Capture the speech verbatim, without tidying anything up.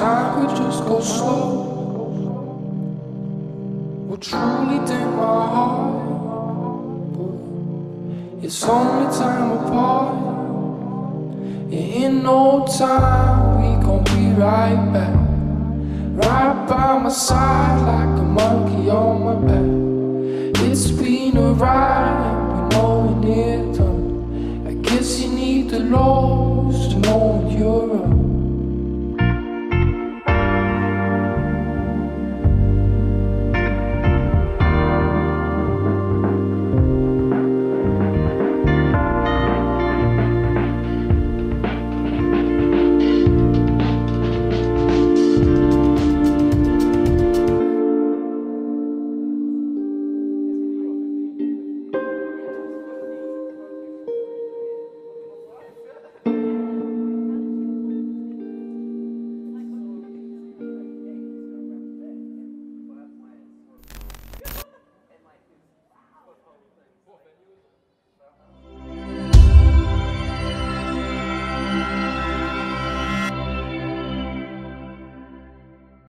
wish I could just go slow, or truly take my heart. But it's only time apart, and in no time we gon' be right back, right by my side like a monkey on my back. It's been a ride and we know it done. I guess you need the Lord to know